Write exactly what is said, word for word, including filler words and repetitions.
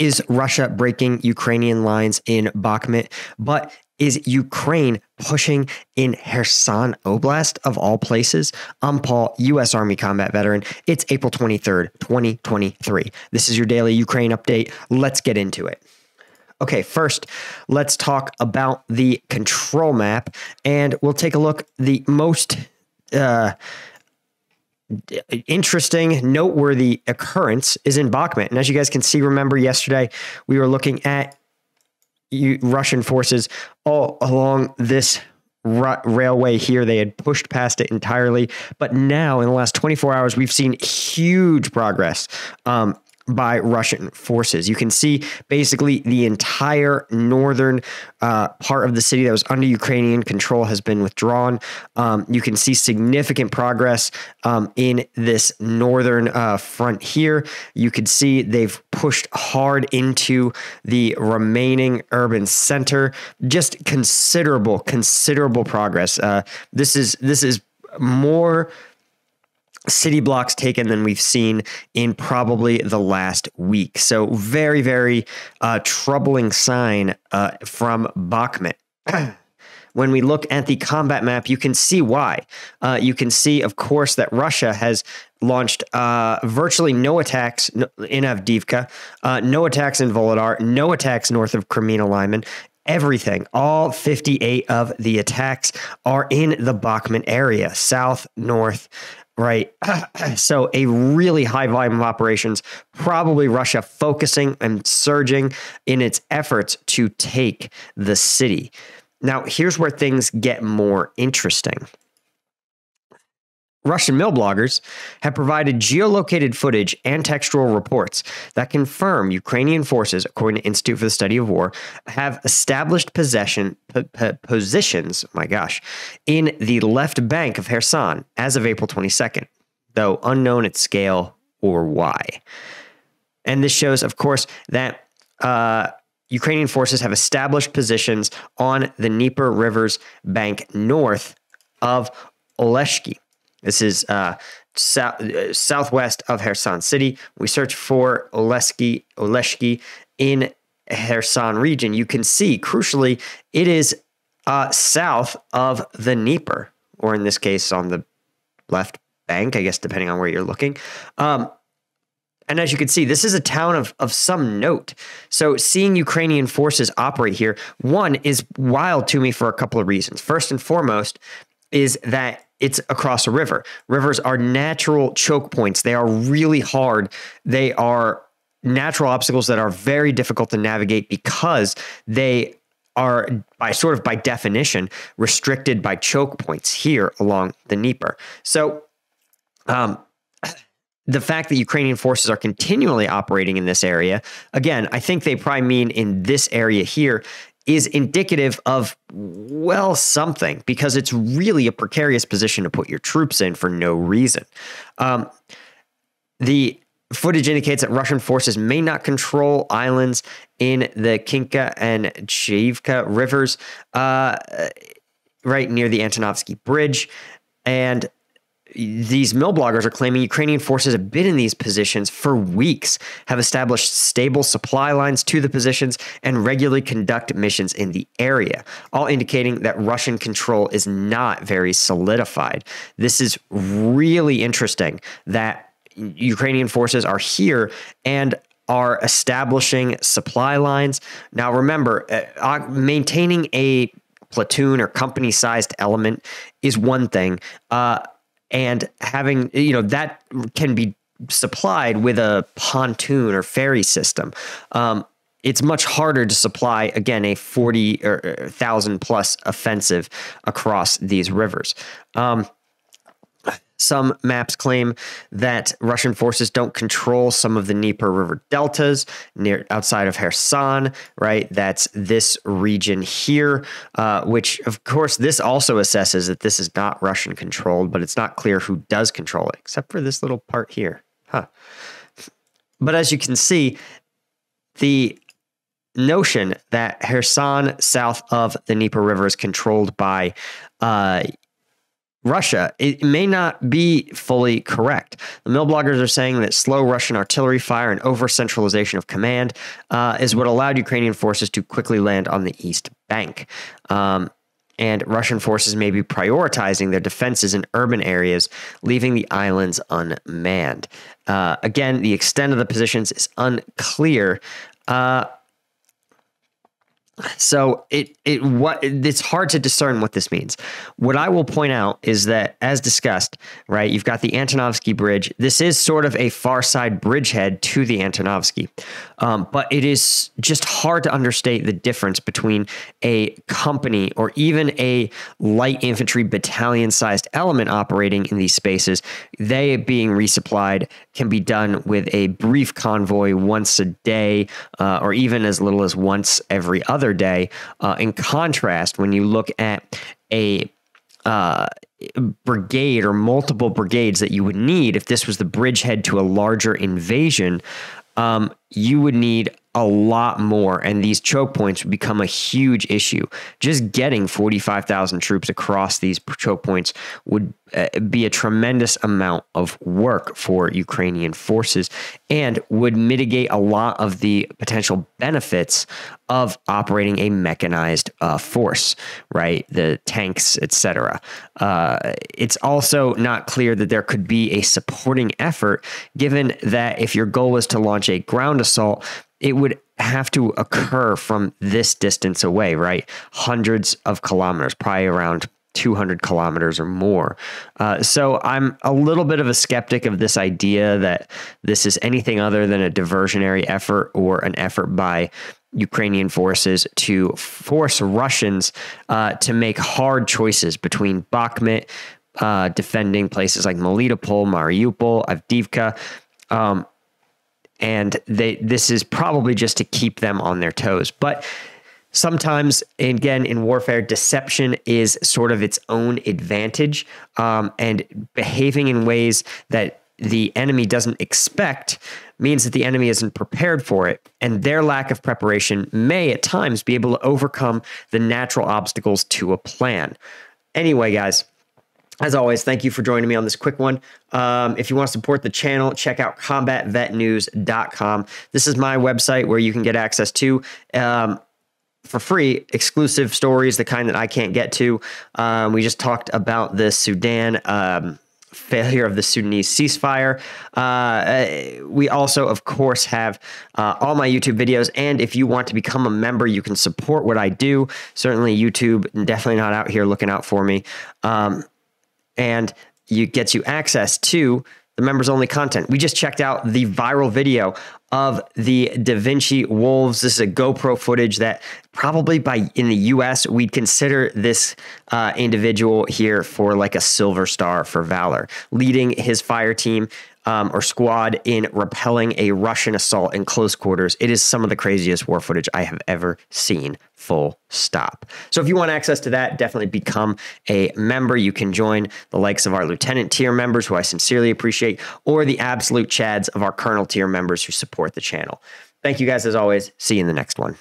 Is Russia breaking Ukrainian lines in Bakhmut? But is Ukraine pushing in Kherson Oblast of all places? I'm Paul, U S Army combat veteran. It's April twenty-third, twenty twenty-three. This is your daily Ukraine update. Let's get into it. Okay, first, let's talk about the control map, and we'll take a look. The most uh, interesting, noteworthy occurrence is in Bakhmut. And as you guys can see, remember yesterday, we were looking at Russian forces all along this railway here. They had pushed past it entirely. But now, in the last twenty-four hours, we've seen huge progress Um by Russian forces. You can see basically the entire northern uh, part of the city that was under Ukrainian control has been withdrawn. Um, you can see significant progress um, in this northern uh, front here. You can see they've pushed hard into the remaining urban center. Just considerable, considerable progress. Uh, this is this is more city blocks taken than we've seen in probably the last week. So very, very uh, troubling sign uh, from Bakhmut. When we look at the combat map, you can see why. Uh, you can see, of course, that Russia has launched uh, virtually no attacks in Avdiivka, uh, no attacks in Volodar, no attacks north of Kreminna-Lyman. Everything, all fifty-eight of the attacks are in the Bakhmut area, south, north, right? So a really high volume of operations, probably Russia focusing and surging in its efforts to take the city. Now, here's where things get more interesting. Russian mill bloggers have provided geolocated footage and textual reports that confirm Ukrainian forces, according to Institute for the Study of War, have established possession positions, my gosh, in the left bank of Kherson as of April twenty-second, though unknown its scale or why. And this shows, of course, that uh, Ukrainian forces have established positions on the Dnieper River's bank north of Oleshky. This is uh, south, uh, southwest of Kherson City. We search for Oleshky, Oleshky in Kherson region. You can see, crucially, it is uh, south of the Dnieper, or in this case, on the left bank, I guess, depending on where you're looking. Um, and as you can see, this is a town of, of some note. So seeing Ukrainian forces operate here, one, is wild to me for a couple of reasons. First and foremost is that it's across a river. Rivers are natural choke points. They are really hard. They are natural obstacles that are very difficult to navigate because they are, by sort of by definition, restricted by choke points here along the Dnieper. So um, the fact that Ukrainian forces are continually operating in this area, again, I think they probably mean in this area here, is indicative of, well, something, because it's really a precarious position to put your troops in for no reason. Um, the footage indicates that Russian forces may not control islands in the Kinka and Chivka rivers uh, right near the Antonovsky Bridge. And these mill bloggers are claiming Ukrainian forces have been in these positions for weeks, have established stable supply lines to the positions, and regularly conduct missions in the area, all indicating that Russian control is not very solidified. This is really interesting that Ukrainian forces are here and are establishing supply lines. Now, remember, uh, maintaining a platoon or company-sized element is one thing. Uh, And having, you know, that can be supplied with a pontoon or ferry system. Um, it's much harder to supply, again, a forty or one thousand plus offensive across these rivers. Um, some maps claim that Russian forces don't control some of the Dnieper River deltas near outside of Kherson, right? That's this region here, uh, which, of course, this also assesses that this is not Russian controlled, but it's not clear who does control it, except for this little part here. Huh. But as you can see, the notion that Kherson south of the Dnieper River is controlled by uh Russia, it may not be fully correct. The mill bloggers are saying that slow Russian artillery fire and over-centralization of command uh, is what allowed Ukrainian forces to quickly land on the east bank. Um, and Russian forces may be prioritizing their defenses in urban areas, leaving the islands unmanned. Uh, again, the extent of the positions is unclear. Uh, So it it what it's hard to discern what this means. What I will point out is that, as discussed, right, you've got the Antonovsky Bridge. This is sort of a far side bridgehead to the Antonovsky, um, but it is just hard to understate the difference between a company or even a light infantry battalion-sized element operating in these spaces. They being resupplied can be done with a brief convoy once a day, uh, or even as little as once every other day. Uh, in contrast, when you look at a uh, brigade or multiple brigades that you would need if this was the bridgehead to a larger invasion, um, you would need a lot more, and these choke points would become a huge issue. Just getting forty-five thousand troops across these choke points would uh, be a tremendous amount of work for Ukrainian forces and would mitigate a lot of the potential benefits of operating a mechanized uh, force, right? The tanks, et cetera. Uh, it's also not clear that there could be a supporting effort, given that if your goal is to launch a ground assault, it would have to occur from this distance away, right? Hundreds of kilometers, probably around two hundred kilometers or more. Uh, so I'm a little bit of a skeptic of this idea that this is anything other than a diversionary effort or an effort by Ukrainian forces to force Russians uh, to make hard choices between Bakhmut, uh, defending places like Melitopol, Mariupol, Avdiivka, um, and they, this is probably just to keep them on their toes. But sometimes, again, in warfare, deception is sort of its own advantage, um, and behaving in ways that the enemy doesn't expect means that the enemy isn't prepared for it, and their lack of preparation may at times be able to overcome the natural obstacles to a plan. Anyway, guys, as always, thank you for joining me on this quick one. Um, if you want to support the channel, check out combat vet news dot com. This is my website where you can get access to, um, for free, exclusive stories, the kind that I can't get to. Um, we just talked about the Sudan um, failure of the Sudanese ceasefire. Uh, we also, of course, have uh, all my YouTube videos. And if you want to become a member, you can support what I do. Certainly YouTube, definitely not out here looking out for me. Um, and you gets you access to the members only content. We just checked out the viral video of the Da Vinci Wolves. This is a GoPro footage that probably by in the U S we'd consider this uh, individual here for like a silver star for valor, leading his fire team um, or squad in repelling a Russian assault in close quarters. It is some of the craziest war footage I have ever seen, full stop. So if you want access to that, definitely become a member. You can join the likes of our lieutenant tier members, who I sincerely appreciate, or the absolute chads of our colonel tier members who support the channel. Thank you guys as always. See you in the next one.